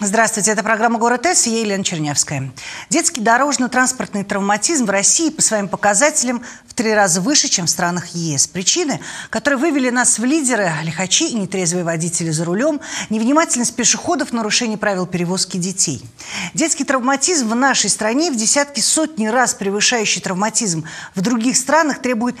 Здравствуйте, это программа «Город С», я Елена Чернявская. Детский дорожно-транспортный травматизм в России по своим показателям в 3 раза выше, чем в странах ЕС. Причины, которые вывели нас в лидеры: лихачи и нетрезвые водители за рулем, невнимательность пешеходов, нарушение правил перевозки детей. Детский травматизм в нашей стране, в десятки, сотни раз превышающий травматизм в других странах, требует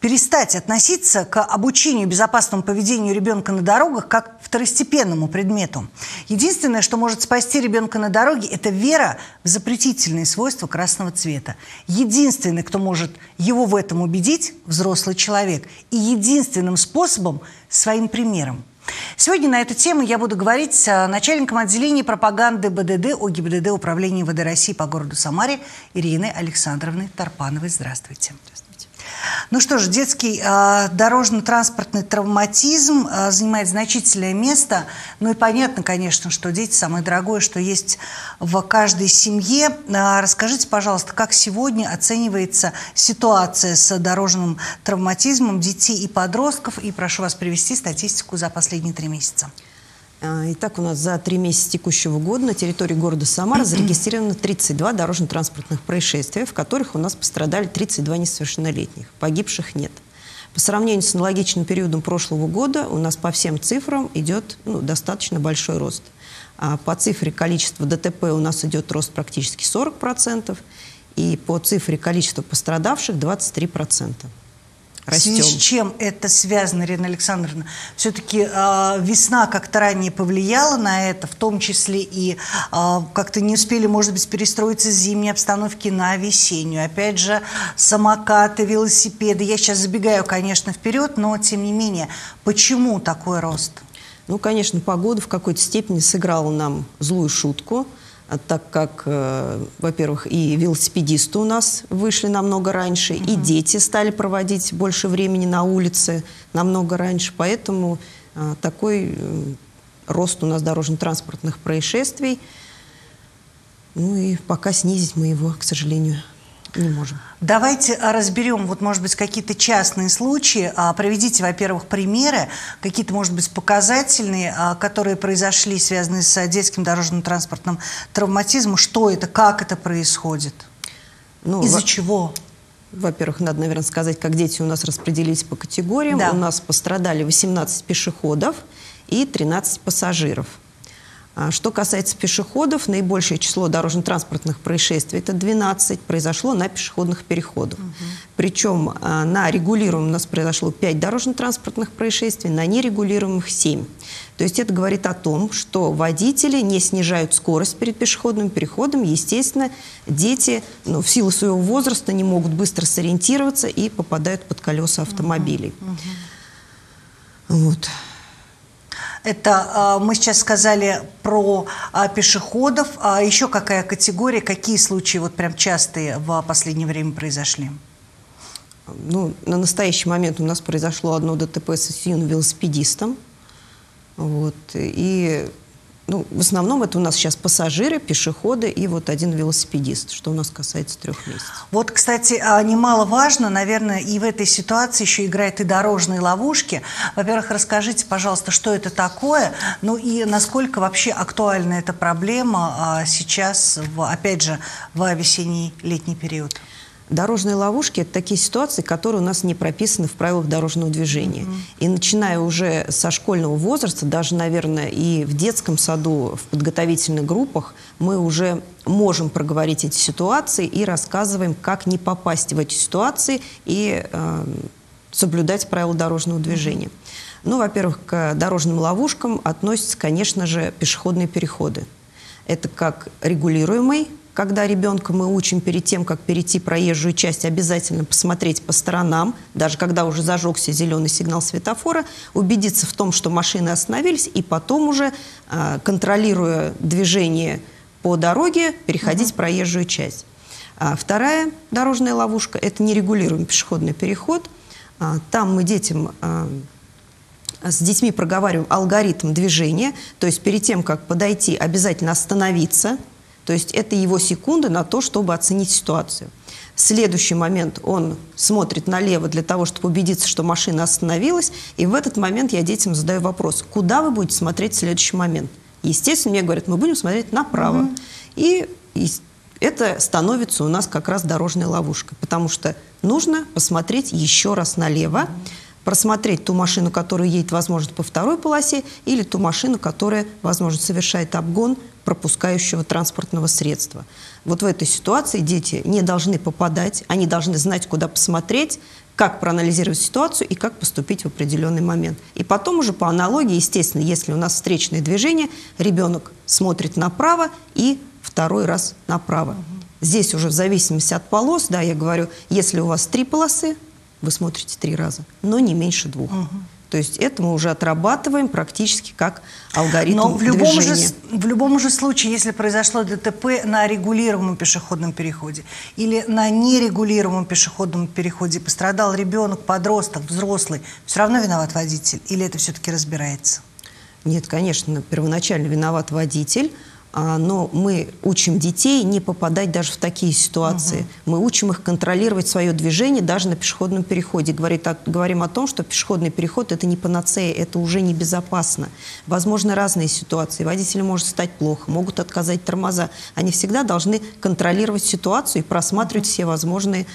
перестать относиться к обучению безопасному поведению ребенка на дорогах как к второстепенному предмету. Единственное, что может спасти ребенка на дороге, это вера в запретительные свойства красного цвета. Единственный, кто может его в этом убедить, взрослый человек. И единственным способом – своим примером. Сегодня на эту тему я буду говорить с начальником отделения пропаганды БДД ОГИБДД Управления МВД России по городу Самаре Ириной Александровной Тарпановой. Здравствуйте. Ну что ж, детский дорожно-транспортный травматизм занимает значительное место. Ну и понятно, конечно, что дети самое дорогое, что есть в каждой семье. Расскажите, пожалуйста, как сегодня оценивается ситуация с дорожным травматизмом детей и подростков? И прошу вас привести статистику за последние 3 месяца. Итак, у нас за 3 месяца текущего года на территории города Самара зарегистрировано 32 дорожно-транспортных происшествия, в которых у нас пострадали 32 несовершеннолетних. Погибших нет. По сравнению с аналогичным периодом прошлого года у нас по всем цифрам идет достаточно большой рост. По цифре количества ДТП у нас идет рост практически 40%, и по цифре количества пострадавших 23%. В связи с чем это связано, Ирина Александровна? Все-таки весна как-то ранее повлияла на это, в том числе и как-то не успели, может быть, перестроиться с зимней обстановки на весеннюю. Опять же, самокаты, велосипеды. Я сейчас забегаю, конечно, вперед, но тем не менее, почему такой рост? Ну, конечно, погода в какой-то степени сыграла нам злую шутку, так как, во-первых, и велосипедисты у нас вышли намного раньше, и дети стали проводить больше времени на улице намного раньше, поэтому такой рост у нас дорожно-транспортных происшествий. Ну и пока снизить мы его, к сожалению, не можем. Давайте разберем, вот, может быть, какие-то частные случаи. Приведите, во-первых, примеры, какие-то, может быть, показательные, которые произошли, связанные с детским дорожно-транспортным травматизмом. Что это, как это происходит, из-за чего? Во-первых, надо, наверное, сказать, как дети у нас распределились по категориям. Да. У нас пострадали 18 пешеходов и 13 пассажиров. Что касается пешеходов, наибольшее число дорожно-транспортных происшествий, это 12, произошло на пешеходных переходах. Причем на регулируемом у нас произошло 5 дорожно-транспортных происшествий, на нерегулируемых 7. То есть это говорит о том, что водители не снижают скорость перед пешеходным переходом. Естественно, дети в силу своего возраста не могут быстро сориентироваться и попадают под колеса автомобилей. Вот. Это мы сейчас сказали про пешеходов. А еще какая категория, какие случаи вот прям частые в последнее время произошли? Ну, на настоящий момент у нас произошло 1 ДТП с юным велосипедистом. Вот. И в основном это у нас сейчас пассажиры, пешеходы и вот 1 велосипедист, что у нас касается 3 месяцев. Вот, кстати, немаловажно, наверное, и в этой ситуации еще играют и дорожные ловушки. Во-первых, расскажите, пожалуйста, что это такое, ну и насколько вообще актуальна эта проблема сейчас, опять же, в весенний-летний период? Дорожные ловушки – это такие ситуации, которые у нас не прописаны в правилах дорожного движения. И начиная уже со школьного возраста, даже, наверное, и в детском саду, в подготовительных группах, мы уже можем проговорить эти ситуации и рассказываем, как не попасть в эти ситуации и соблюдать правила дорожного движения. Ну, во-первых, к дорожным ловушкам относятся, конечно же, пешеходные переходы. Это как регулируемый, когда ребенка мы учим перед тем, как перейти проезжую часть, обязательно посмотреть по сторонам, даже когда уже зажегся зеленый сигнал светофора, убедиться в том, что машины остановились, и потом уже, контролируя движение по дороге, переходить проезжую часть. Вторая дорожная ловушка – это нерегулируемый пешеходный переход. Там мы с детьми проговариваем алгоритм движения, то есть перед тем, как подойти, обязательно остановиться. То есть это его секунда на то, чтобы оценить ситуацию. Следующий момент, он смотрит налево для того, чтобы убедиться, что машина остановилась. И в этот момент я детям задаю вопрос: куда вы будете смотреть в следующий момент? Естественно, мне говорят, мы будем смотреть направо. Угу. И это становится у нас как раз дорожной ловушкой, потому что нужно посмотреть еще раз налево, просмотреть ту машину, которая едет, возможно, по второй полосе, или ту машину, которая, возможно, совершает обгон пропускающего транспортного средства. Вот в этой ситуации дети не должны попадать, они должны знать, куда посмотреть, как проанализировать ситуацию и как поступить в определенный момент. И потом уже по аналогии, естественно, если у нас встречное движение, ребенок смотрит направо и второй раз направо. Здесь уже в зависимости от полос, да, я говорю, если у вас 3 полосы, вы смотрите 3 раза, но не меньше 2. Угу. То есть это мы уже отрабатываем практически как алгоритм движения. Но в любом же случае, если произошло ДТП на регулируемом пешеходном переходе или на нерегулируемом пешеходном переходе, пострадал ребенок, подросток, взрослый, все равно виноват водитель? Или это все-таки разбирается? Нет, конечно, первоначально виноват водитель. Но мы учим детей не попадать даже в такие ситуации. Мы учим их контролировать свое движение даже на пешеходном переходе. Говорим о том, что пешеходный переход – это не панацея, это уже небезопасно. Возможно, разные ситуации. Водителю может стать плохо, могут отказать тормоза. Они всегда должны контролировать ситуацию и просматривать все возможные,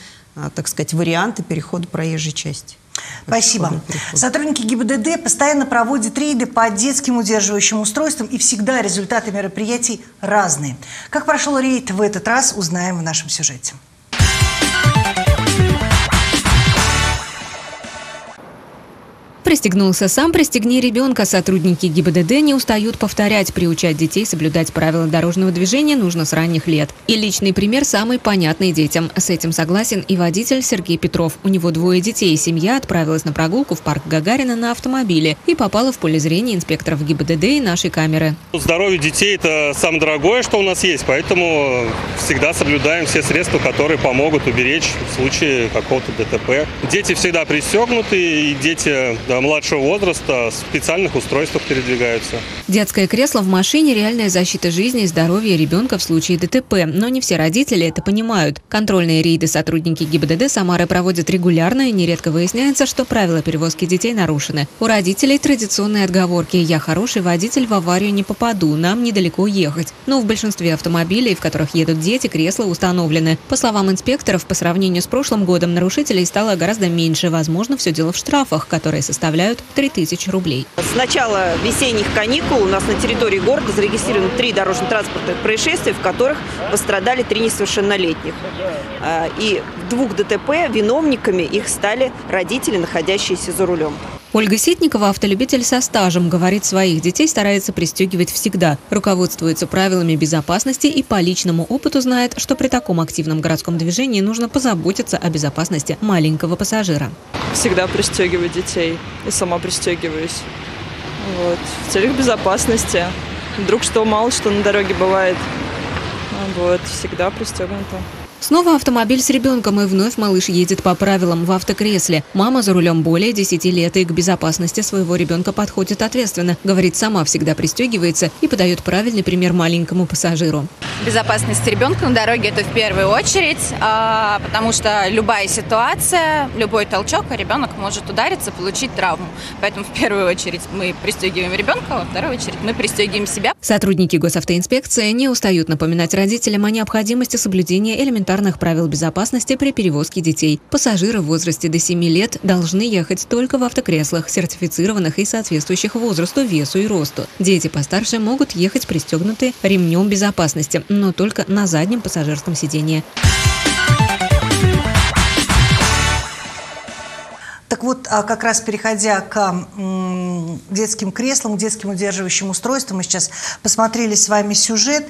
так сказать, варианты перехода проезжей части. Спасибо. Сотрудники ГИБДД постоянно проводят рейды по детским удерживающим устройствам, и всегда результаты мероприятий разные. Как прошел рейд в этот раз, узнаем в нашем сюжете. Пристегнулся сам, пристегни ребенка. Сотрудники ГИБДД не устают повторять, приучать детей соблюдать правила дорожного движения нужно с ранних лет. И личный пример самый понятный детям. С этим согласен и водитель Сергей Петров. У него 2 детей. Семья отправилась на прогулку в парк Гагарина на автомобиле и попала в поле зрения инспекторов ГИБДД и нашей камеры. Здоровье детей – это самое дорогое, что у нас есть, поэтому всегда соблюдаем все средства, которые помогут уберечь в случае какого-то ДТП. Дети всегда пристегнуты, и дети младшего возраста в специальных устройствах передвигаются. Детское кресло в машине – реальная защита жизни и здоровья ребенка в случае ДТП. Но не все родители это понимают. Контрольные рейды сотрудники ГИБДД Самары проводят регулярно, и нередко выясняется, что правила перевозки детей нарушены. У родителей традиционные отговорки: «Я хороший водитель, в аварию не попаду, нам недалеко ехать». Но в большинстве автомобилей, в которых едут дети, кресла установлены. По словам инспекторов, по сравнению с прошлым годом нарушителей стало гораздо меньше. Возможно, все дело в штрафах, которые составляют 3000 рублей. С начала весенних каникул у нас на территории города зарегистрировано 3 дорожно-транспортных происшествия, в которых пострадали 3 несовершеннолетних. И в 2 ДТП виновниками их стали родители, находящиеся за рулем. Ольга Ситникова, автолюбитель со стажем, говорит, своих детей старается пристегивать всегда. Руководствуется правилами безопасности и по личному опыту знает, что при таком активном городском движении нужно позаботиться о безопасности маленького пассажира. Всегда пристегиваю детей и сама пристегиваюсь. Вот. В целях безопасности. Вдруг что, мало что на дороге бывает. Вот. Всегда пристегнута. Снова автомобиль с ребенком, и вновь малыш едет по правилам в автокресле. Мама за рулем более 10 лет и к безопасности своего ребенка подходит ответственно. Говорит, сама всегда пристегивается и подает правильный пример маленькому пассажиру. Безопасность ребенка на дороге – это в первую очередь, потому что любая ситуация, любой толчок, ребенок может удариться, получить травму. Поэтому в первую очередь мы пристегиваем ребенка, во вторую очередь мы пристегиваем себя. Сотрудники госавтоинспекции не устают напоминать родителям о необходимости соблюдения элементарных правил безопасности при перевозке детей. Пассажиры в возрасте до 7 лет должны ехать только в автокреслах, сертифицированных и соответствующих возрасту, весу и росту. Дети постарше могут ехать пристегнутые ремнем безопасности, но только на заднем пассажирском сидении. Так вот, как раз переходя к детским креслам, к детским удерживающим устройствам, мы сейчас посмотрели с вами сюжет.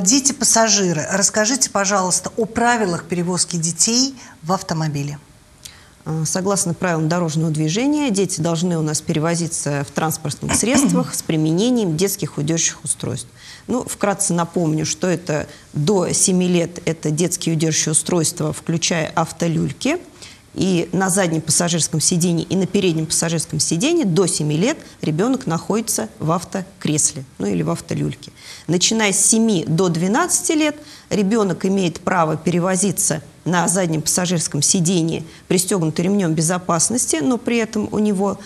Дети-пассажиры, расскажите, пожалуйста, о правилах перевозки детей в автомобиле. Согласно правилам дорожного движения, дети должны у нас перевозиться в транспортных средствах с применением детских удерживающих устройств. Ну, вкратце напомню, что это до 7 лет это детские удерживающие устройства, включая автолюльки. И на заднем пассажирском сидении, и на переднем пассажирском сидении до 7 лет ребенок находится в автокресле, ну или в автолюльке. Начиная с 7 до 12 лет ребенок имеет право перевозиться на заднем пассажирском сидении, пристегнутый ремнем безопасности, но при этом у него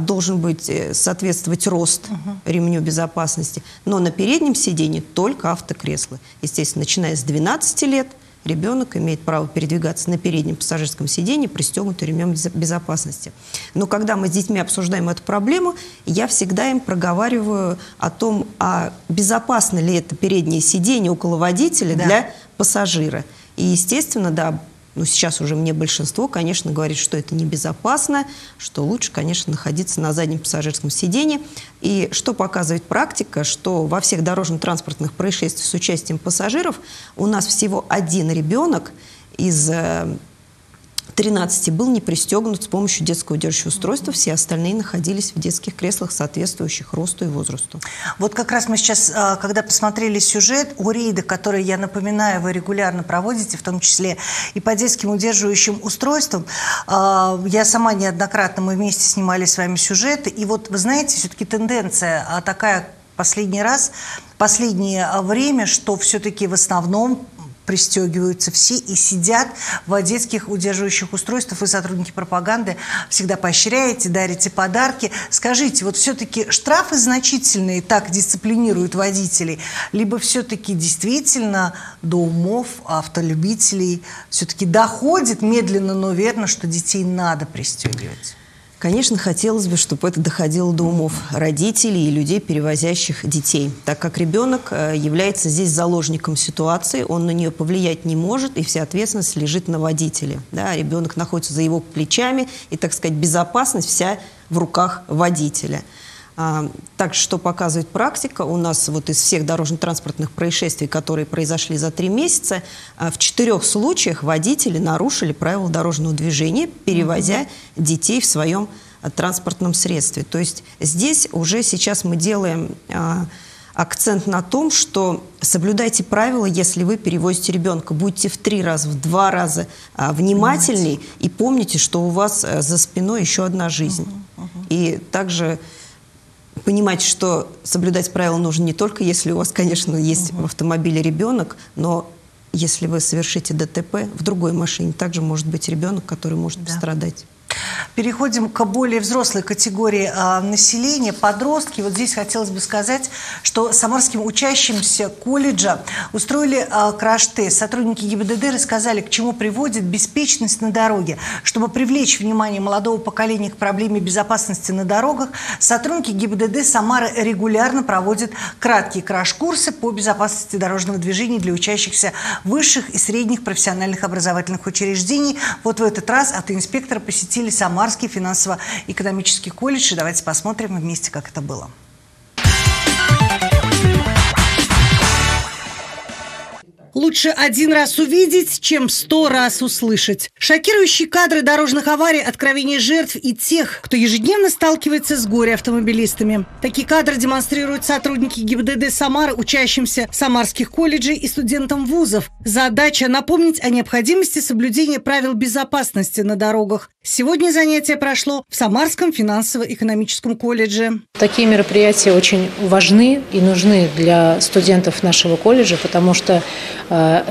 должен быть соответствовать рост ремню безопасности. Но на переднем сидении только автокресло. Естественно, начиная с 12 лет ребенок имеет право передвигаться на переднем пассажирском сидении, пристегнутый ремнем безопасности. Но когда мы с детьми обсуждаем эту проблему, я всегда им проговариваю о том, а безопасно ли это переднее сиденье около водителя для пассажира. И, естественно, да, ну сейчас уже мне большинство, конечно, говорит, что это небезопасно, что лучше, конечно, находиться на заднем пассажирском сидении. И что показывает практика, что во всех дорожно-транспортных происшествиях с участием пассажиров у нас всего один ребенок из 13 был не пристегнут с помощью детского удерживающего устройства, все остальные находились в детских креслах, соответствующих росту и возрасту. Вот как раз мы сейчас, когда посмотрели сюжет о рейде, который, я напоминаю, вы регулярно проводите, в том числе и по детским удерживающим устройствам, я сама неоднократно, мы вместе снимали с вами сюжеты, и вот вы знаете, все-таки тенденция такая последнее время, что все-таки в основном пристегиваются все и сидят в детских удерживающих устройствах. Вы, сотрудники пропаганды, всегда поощряете, дарите подарки. Скажите, вот все-таки штрафы значительные так дисциплинируют водителей, либо все-таки действительно до умов автолюбителей все-таки доходит медленно, но верно, что детей надо пристегивать? Конечно, хотелось бы, чтобы это доходило до умов родителей и людей, перевозящих детей, так как ребенок является здесь заложником ситуации, он на нее повлиять не может, и вся ответственность лежит на водителе. Да, ребенок находится за его плечами, и, так сказать, безопасность вся в руках водителя. Так что показывает практика, у нас вот из всех дорожно-транспортных происшествий, которые произошли за 3 месяца, в 4 случаях водители нарушили правила дорожного движения, перевозя детей в своем транспортном средстве. То есть здесь уже сейчас мы делаем акцент на том, что соблюдайте правила, если вы перевозите ребенка. Будьте в 3 раза, в 2 раза внимательней и помните, что у вас за спиной еще одна жизнь. И также понимать, что соблюдать правила нужно не только, если у вас, конечно, есть в автомобиле ребенок, но если вы совершите ДТП в другой машине, также может быть ребенок, который может пострадать. Переходим к более взрослой категории населения, подростки. Вот здесь хотелось бы сказать, что самарским учащимся колледжа устроили краш-тест. Сотрудники ГИБДД рассказали, к чему приводит беспечность на дороге. Чтобы привлечь внимание молодого поколения к проблеме безопасности на дорогах, сотрудники ГИБДД Самары регулярно проводят краткие краш-курсы по безопасности дорожного движения для учащихся высших и средних профессиональных образовательных учреждений. Вот в этот раз от инспектора посетили Самарский финансово-экономический колледж. И давайте посмотрим вместе, как это было. Лучше 1 раз увидеть, чем 100 раз услышать. Шокирующие кадры дорожных аварий, откровения жертв и тех, кто ежедневно сталкивается с горе-автомобилистами. Такие кадры демонстрируют сотрудники ГИБДД Самары учащимся самарских колледжей и студентам вузов. Задача – напомнить о необходимости соблюдения правил безопасности на дорогах. Сегодня занятие прошло в Самарском финансово-экономическом колледже. Такие мероприятия очень важны и нужны для студентов нашего колледжа, потому что,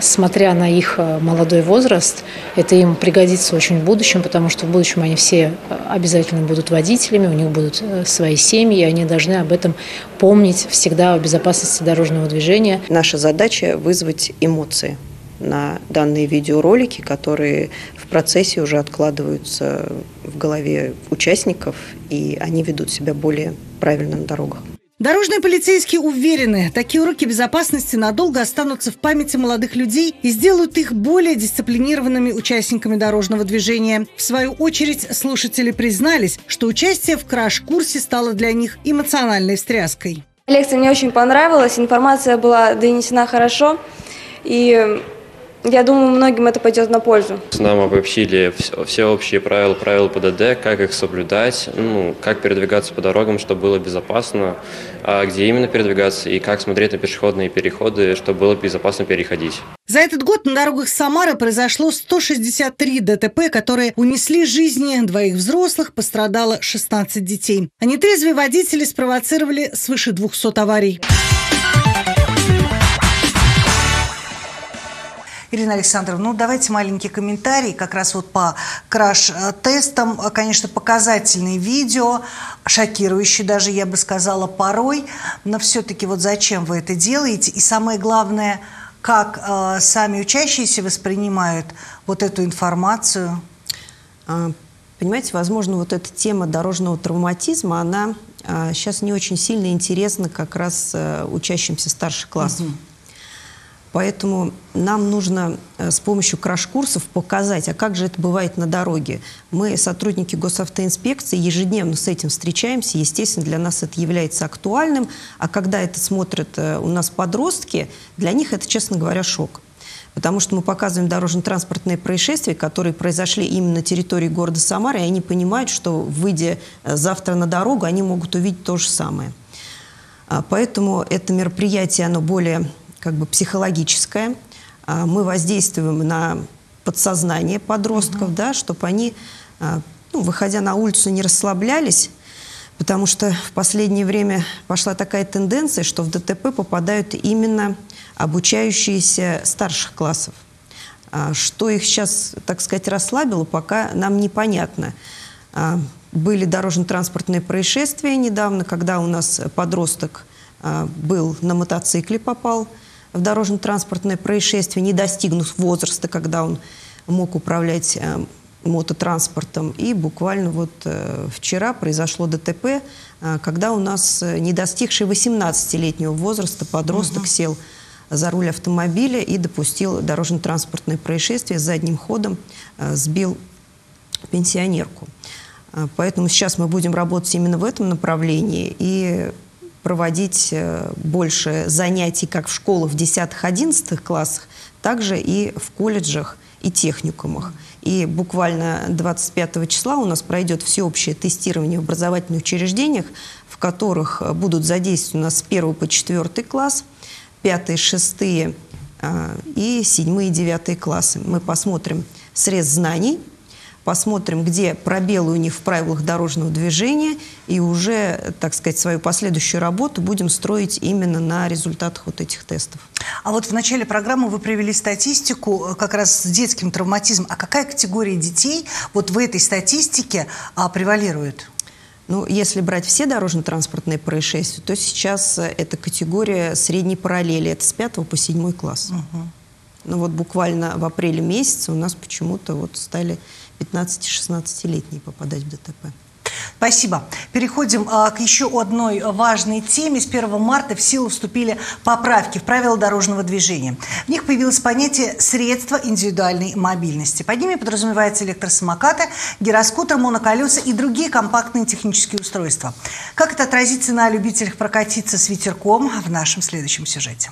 смотря на их молодой возраст, это им пригодится очень в будущем, потому что в будущем они все обязательно будут водителями, у них будут свои семьи, и они должны об этом помнить всегда, о безопасности дорожного движения. Наша задача – вызвать эмоции на данные видеоролики, которые в процессе уже откладываются в голове участников, и они ведут себя более правильно на дорогах. Дорожные полицейские уверены, такие уроки безопасности надолго останутся в памяти молодых людей и сделают их более дисциплинированными участниками дорожного движения. В свою очередь, слушатели признались, что участие в краш-курсе стало для них эмоциональной встряской. Лекция мне очень понравилась, информация была донесена хорошо, и Я думаю, многим это пойдет на пользу. Нам обобщили все общие правила ПДД, как их соблюдать, как передвигаться по дорогам, чтобы было безопасно, а где именно передвигаться и как смотреть на пешеходные переходы, чтобы было безопасно переходить. За этот год на дорогах Самары произошло 163 ДТП, которые унесли жизни двоих взрослых, пострадало 16 детей. А нетрезвые водители спровоцировали свыше 200 аварий. Ирина Александровна, давайте маленький комментарий как раз по краш-тестам. Конечно, показательные видео, шокирующие даже, я бы сказала, порой. Но все-таки зачем вы это делаете? И самое главное, как сами учащиеся воспринимают эту информацию? Понимаете, возможно, эта тема дорожного травматизма, она сейчас не очень сильно интересна как раз учащимся старших классов. Угу. Поэтому нам нужно с помощью краш-курсов показать, а как же это бывает на дороге. Мы, сотрудники госавтоинспекции, ежедневно с этим встречаемся. Естественно, для нас это является актуальным. А когда это смотрят у нас подростки, для них это, честно говоря, шок. Потому что мы показываем дорожно-транспортные происшествия, которые произошли именно на территории города Самары, и они понимают, что, выйдя завтра на дорогу, они могут увидеть то же самое. Поэтому это мероприятие, оно более... психологическое. Мы воздействуем на подсознание подростков, да, чтобы они, выходя на улицу, не расслаблялись, потому что в последнее время пошла такая тенденция, что в ДТП попадают именно обучающиеся старших классов. Что их сейчас, так сказать, расслабило, пока нам непонятно. Были дорожно-транспортные происшествия недавно, когда у нас подросток был на мотоцикле, попал в дорожно-транспортное происшествие, не достигнув возраста, когда он мог управлять мототранспортом. И буквально вчера произошло ДТП, когда у нас не достигший 18-летнего возраста подросток сел за руль автомобиля и допустил дорожно-транспортное происшествие с задним ходом, сбил пенсионерку. Поэтому сейчас мы будем работать именно в этом направлении и проводить больше занятий как в школах в 10-11 классах, также и в колледжах и техникумах. И буквально 25 числа у нас пройдет всеобщее тестирование в образовательных учреждениях, в которых будут задействованы у нас с 1 по 4 класс, 5, 6 и 7, 9 классы. Мы посмотрим срез знаний, посмотрим, где пробелы у них в правилах дорожного движения, и уже, так сказать, свою последующую работу будем строить именно на результатах этих тестов. А в начале программы вы привели статистику как раз с детским травматизмом. А какая категория детей в этой статистике превалирует? Если брать все дорожно-транспортные происшествия, то сейчас это категория средней параллели, это с 5 по 7 класс. Угу. Буквально в апреле месяце у нас почему-то стали 15-16-летние попадать в ДТП. Спасибо. Переходим к еще одной важной теме. С 1 марта в силу вступили поправки в правила дорожного движения. В них появилось понятие «средства индивидуальной мобильности». Под ними подразумеваются электросамокаты, гироскутеры, моноколеса и другие компактные технические устройства. Как это отразится на любителях прокатиться с ветерком в нашем следующем сюжете?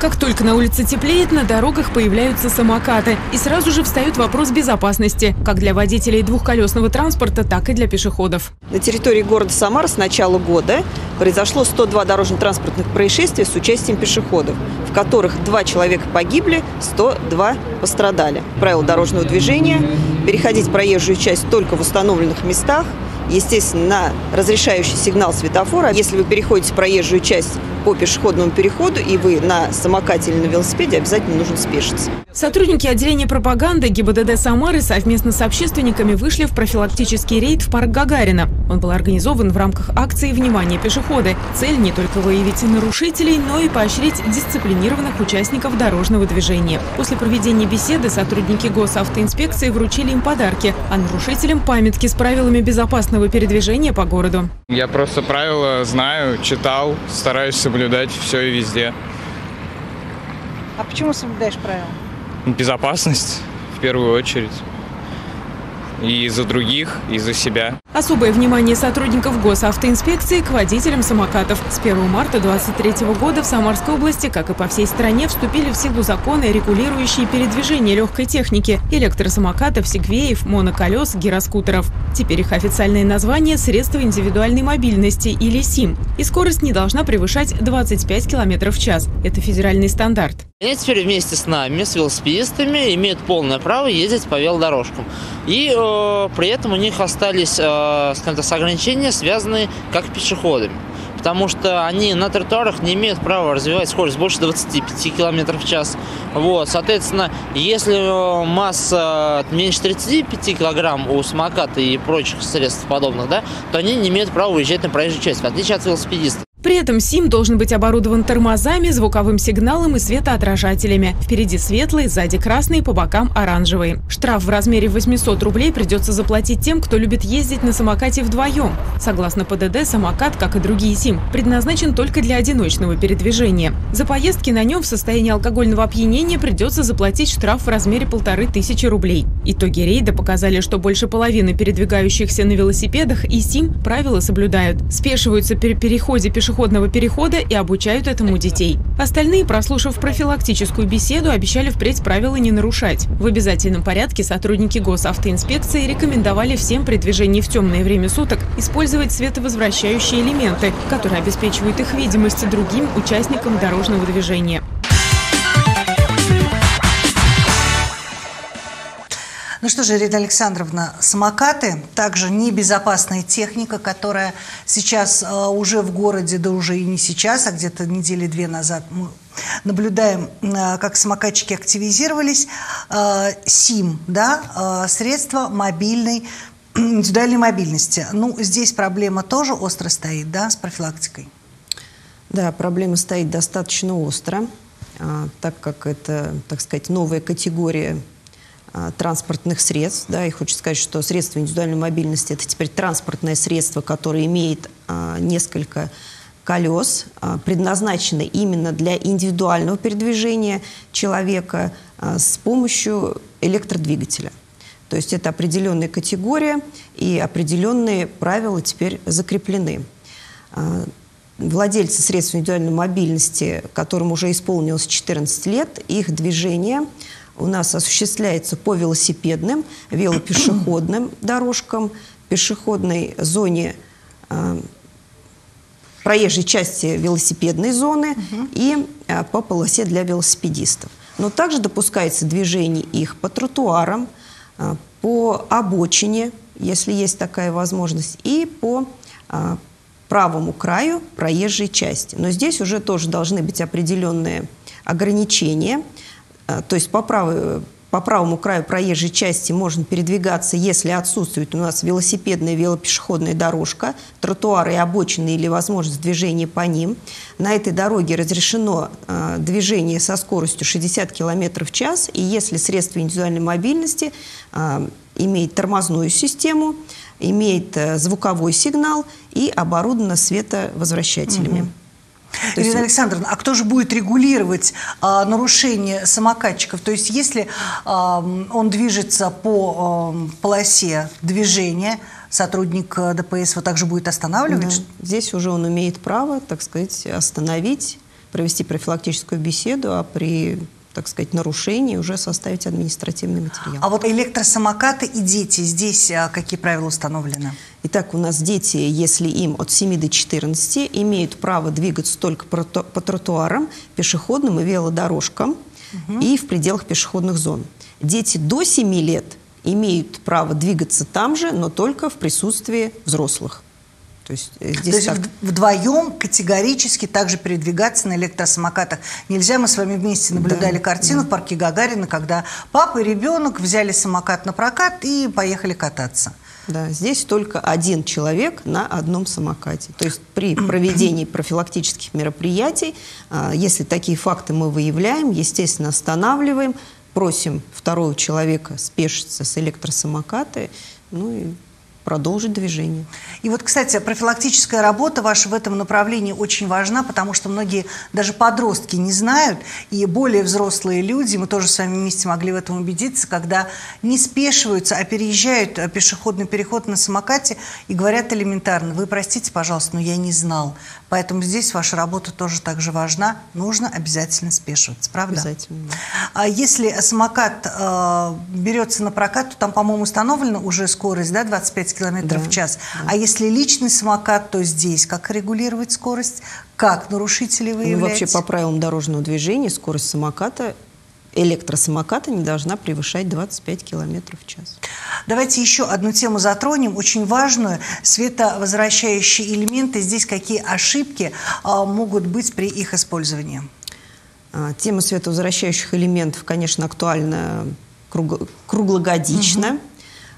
Как только на улице теплеет, на дорогах появляются самокаты. И сразу же встает вопрос безопасности, как для водителей двухколесного транспорта, так и для пешеходов. На территории города Самара с начала года произошло 102 дорожно-транспортных происшествия с участием пешеходов, в которых 2 человека погибли, 102 пострадали. Правила дорожного движения – переходить проезжую часть только в установленных местах, естественно, на разрешающий сигнал светофора. Если вы переходите проезжую часть по пешеходному переходу и вы на самокате или на велосипеде, обязательно нужно спешиться. Сотрудники отделения пропаганды ГИБДД Самары совместно с общественниками вышли в профилактический рейд в парк Гагарина. Он был организован в рамках акции «Внимание, пешеходы». Цель не только выявить нарушителей, но и поощрить дисциплинированных участников дорожного движения. После проведения беседы сотрудники госавтоинспекции вручили им подарки, а нарушителям памятки с правилами безопасного передвижения по городу. Я просто правила знаю, читал, стараюсь соблюдать все и везде. А почему соблюдаешь правила? Безопасность, в первую очередь. И за других, и за себя. Особое внимание сотрудников госавтоинспекции к водителям самокатов. С 1 марта 2023 года в Самарской области, как и по всей стране, вступили в силу законы, регулирующие передвижение легкой техники – электросамокатов, сегвеев, моноколес, гироскутеров. Теперь их официальное название – средства индивидуальной мобильности или СИМ. И скорость не должна превышать 25 км в час. Это федеральный стандарт. Они теперь вместе с нами, с велосипедистами, имеют полное право ездить по велодорожкам. И при этом у них остались ограничения, связанные как с пешеходами. Потому что они на тротуарах не имеют права развивать скорость больше 25 км в час. Вот. Соответственно, если масса меньше 35 кг у самоката и прочих средств подобных, да, то они не имеют права уезжать на проезжую часть, в отличие от велосипедистов. При этом СИМ должен быть оборудован тормозами, звуковым сигналом и светоотражателями. Впереди светлые, сзади красные, по бокам оранжевые. Штраф в размере 800 рублей придется заплатить тем, кто любит ездить на самокате вдвоем. Согласно ПДД, самокат, как и другие СИМ, предназначен только для одиночного передвижения. За поездки на нем в состоянии алкогольного опьянения придется заплатить штраф в размере 1500 рублей. Итоги рейда показали, что больше половины передвигающихся на велосипедах и СИМ правила соблюдают. Спешиваются при переходе пешеходного перехода и обучают этому детей. Остальные, прослушав профилактическую беседу, обещали впредь правила не нарушать. В обязательном порядке сотрудники госавтоинспекции рекомендовали всем при движении в темное время суток использовать световозвращающие элементы, которые обеспечивают их видимость другим участникам дорожного движения. Ну что же, Ирина Александровна, самокаты также небезопасная техника, которая сейчас уже в городе, да уже и не сейчас, а где-то недели две назад мы наблюдаем, как самокатчики активизировались. СИМ, да, средства индивидуальной мобильности. Ну, здесь проблема тоже остро стоит, да, с профилактикой? Да, проблема стоит достаточно остро, так как это, так сказать, новая категория транспортных средств. Да, и хочется сказать, что средства индивидуальной мобильности – это теперь транспортное средство, которое имеет несколько колес, предназначено именно для индивидуального передвижения человека с помощью электродвигателя. То есть это определенная категория, и определенные правила теперь закреплены. Владельцы средств индивидуальной мобильности, которым уже исполнилось 14 лет, их движение у нас осуществляется по велосипедным, велопешеходным дорожкам, пешеходной зоне, проезжей части велосипедной зоны и по полосе для велосипедистов. Но также допускается движение их по тротуарам, по обочине, если есть такая возможность, и по правому краю проезжей части. Но здесь уже тоже должны быть определенные ограничения. То есть по правому краю проезжей части можно передвигаться, если отсутствует у нас велосипедная, велопешеходная дорожка, тротуары и обочины или возможность движения по ним. На этой дороге разрешено движение со скоростью 60 км в час, и если средство индивидуальной мобильности имеет тормозную систему, имеет звуковой сигнал и оборудовано световозвращателями. Ирина Александровна, а кто же будет регулировать нарушение самокатчиков? То есть если он движется по полосе движения, сотрудник ДПС его также будет останавливать? Да. Здесь уже он имеет право, так сказать, остановить, провести профилактическую беседу, а при, так сказать, нарушении уже составить административный материал. А вот электросамокаты и дети, здесь какие правила установлены? Итак, у нас дети, если им от 7 до 14, имеют право двигаться только по тротуарам, пешеходным и велодорожкам и в пределах пешеходных зон. Дети до 7 лет имеют право двигаться там же, но только в присутствии взрослых. То есть, вдвоем категорически также передвигаться на электросамокатах нельзя. Мы с вами вместе наблюдали картину в парке Гагарина, когда папа и ребенок взяли самокат на прокат и поехали кататься. Да, здесь только один человек на одном самокате. То есть при проведении профилактических мероприятий, если такие факты мы выявляем, естественно, останавливаем, просим второго человека спешиться с электросамоката, ну и продолжить движение. И вот, кстати, профилактическая работа ваша в этом направлении очень важна, потому что многие, даже подростки, не знают, и более взрослые люди, мы тоже с вами вместе могли в этом убедиться, когда не спешиваются, а переезжают пешеходный переход на самокате и говорят элементарно: вы простите, пожалуйста, но я не знал. Поэтому здесь ваша работа тоже так же важна. Нужно обязательно спешиваться, правда? Обязательно. А если самокат берется на прокат, то там, по-моему, установлена уже скорость, да, 25 километров в час. Да. А если личный самокат, то здесь как регулировать скорость, как нарушителей выявлять? Ну, вообще по правилам дорожного движения скорость самоката, электросамоката, не должна превышать 25 километров в час. Давайте еще одну тему затронем, очень важную, световозвращающие элементы. Здесь какие ошибки могут быть при их использовании? Тема световозвращающих элементов, конечно, актуальна круглогодично.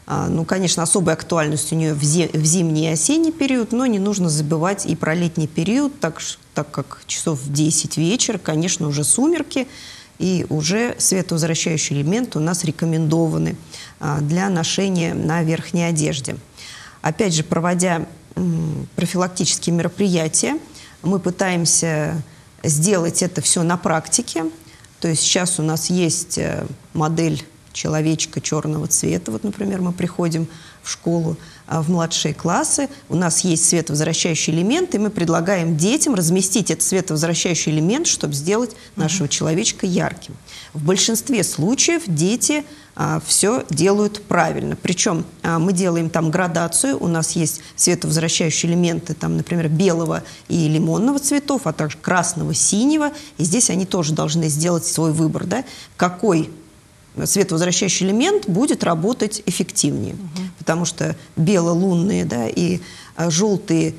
Ну, конечно, особой актуальность у нее в зимний и осенний период, но не нужно забывать и про летний период, так как часов в 10 вечера, конечно, уже сумерки, и уже световозвращающие элементы у нас рекомендованы для ношения на верхней одежде. Опять же, проводя профилактические мероприятия, мы пытаемся сделать это все на практике. То есть сейчас у нас есть модель человечка черного цвета. Вот, например, мы приходим в школу, в младшие классы, у нас есть световозвращающий элемент, и мы предлагаем детям разместить этот световозвращающий элемент, чтобы сделать нашего человечка ярким. В большинстве случаев дети все делают правильно. Причем мы делаем там градацию, у нас есть световозвращающие элементы, там, например, белого и лимонного цветов, а также красного, синего, и здесь они тоже должны сделать свой выбор, да, какой световозвращающий элемент будет работать эффективнее, потому что бело-лунные, да, и желтые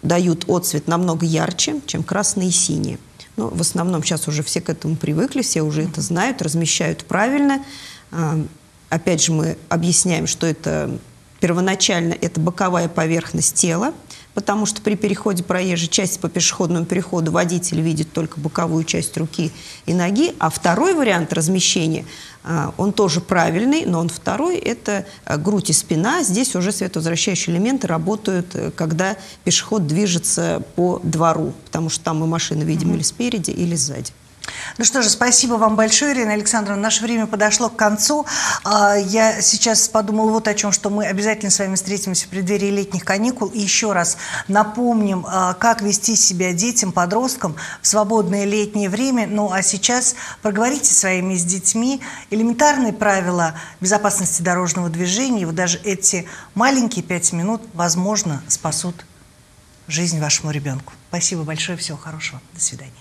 дают отцвет намного ярче, чем красные и синие. Но в основном сейчас уже все к этому привыкли, все уже это знают, размещают правильно. Опять же, мы объясняем, что это первоначально это боковая поверхность тела, потому что при переходе проезжей части по пешеходному переходу водитель видит только боковую часть руки и ноги. А второй вариант размещения, он тоже правильный, но он второй, это грудь и спина. Здесь уже световозвращающие элементы работают, когда пешеход движется по двору, потому что там мы машины видим или спереди, или сзади. Ну что же, спасибо вам большое, Ирина Александровна. Наше время подошло к концу. Я сейчас подумала вот о чем, что мы обязательно с вами встретимся в преддверии летних каникул. И еще раз напомним, как вести себя детям, подросткам в свободное летнее время. Ну а сейчас проговорите своими с детьми элементарные правила безопасности дорожного движения. И вот даже эти маленькие 5 минут, возможно, спасут жизнь вашему ребенку. Спасибо большое, всего хорошего. До свидания.